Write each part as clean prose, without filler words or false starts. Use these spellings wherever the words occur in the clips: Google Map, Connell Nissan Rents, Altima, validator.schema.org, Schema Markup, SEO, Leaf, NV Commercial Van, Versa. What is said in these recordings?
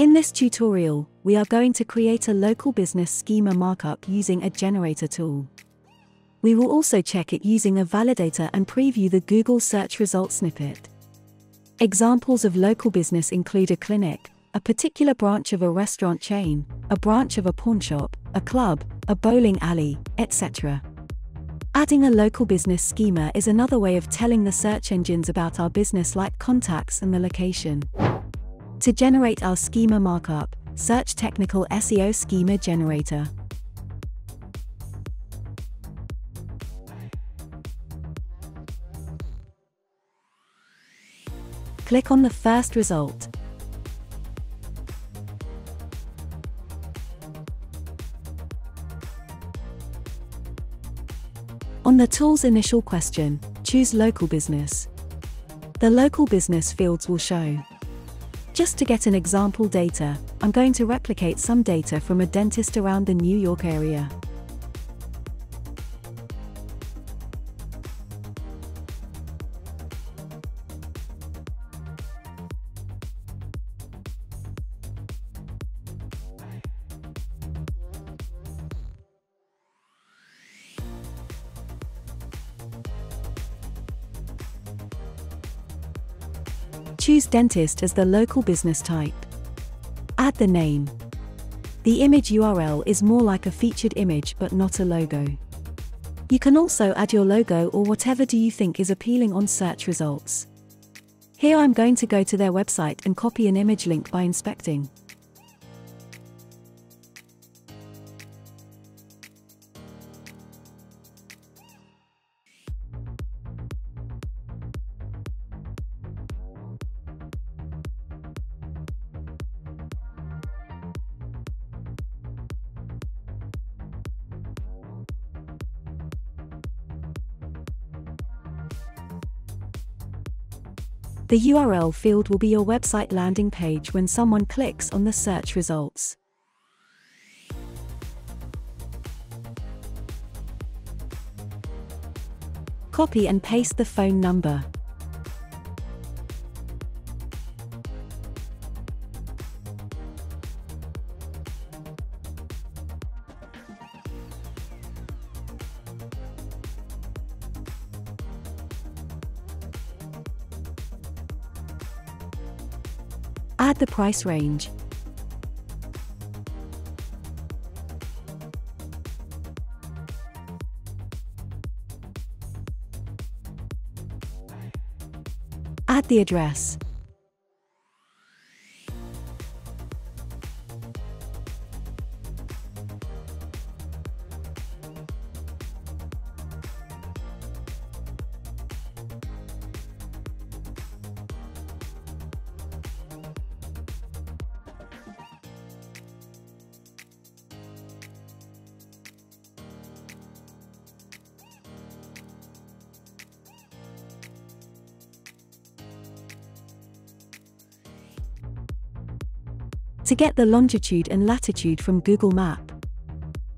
In this tutorial, we are going to create a local business schema markup using a generator tool. We will also check it using a validator and preview the Google search result snippet. Examples of local business include a clinic, a particular branch of a restaurant chain, a branch of a pawnshop, a club, a bowling alley, etc. Adding a local business schema is another way of telling the search engines about our business, like contacts and the location. To generate our schema markup, search Technical SEO Schema Generator. Click on the first result. On the tool's initial question, choose local business. The local business fields will show. Just to get an example data, I'm going to replicate some data from a dentist around the New York area. Choose dentist as the local business type. Add the name. The image URL is more like a featured image but not a logo. You can also add your logo or whatever do you think is appealing on search results. Here I'm going to go to their website and copy an image link by inspecting. The URL field will be your website landing page when someone clicks on the search results. Copy and paste the phone number. Add the price range. Add the address. To get the longitude and latitude from Google Map,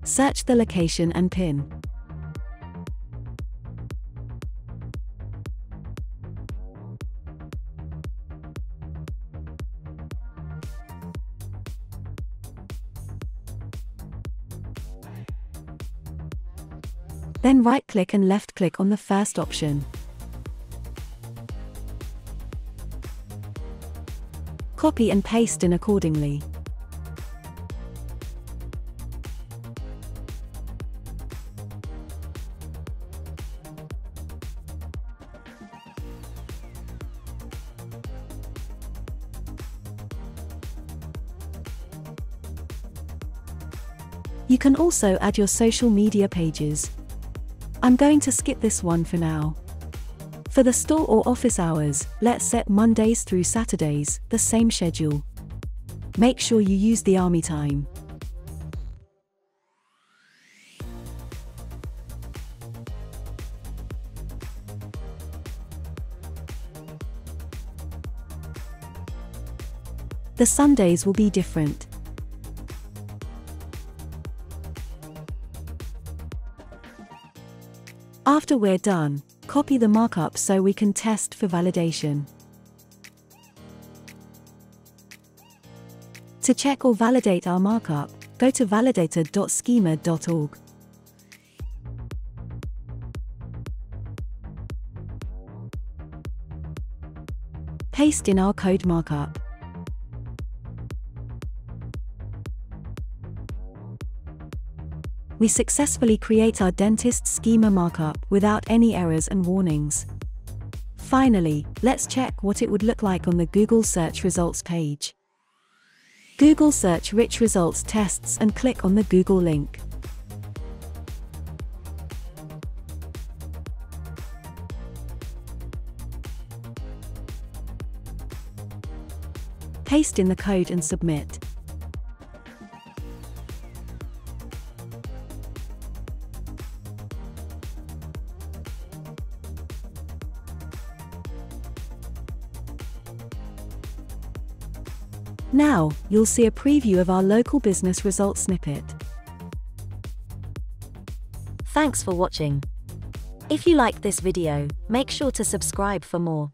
search the location and pin. Then right-click and left-click on the first option. Copy and paste in accordingly. You can also add your social media pages. I'm going to skip this one for now. For the store or office hours, let's set Mondays through Saturdays, the same schedule. Make sure you use the army time. The Sundays will be different. After we're done, copy the markup so we can test for validation. To check or validate our markup, go to validator.schema.org. Paste in our code markup. We successfully create our dentist schema markup without any errors and warnings. Finally, let's check what it would look like on the Google search results page. Google search rich results tests and click on the Google link. Paste in the code and submit. Now, you'll see a preview of our local business results snippet. Thanks for watching. If you liked this video, make sure to subscribe for more.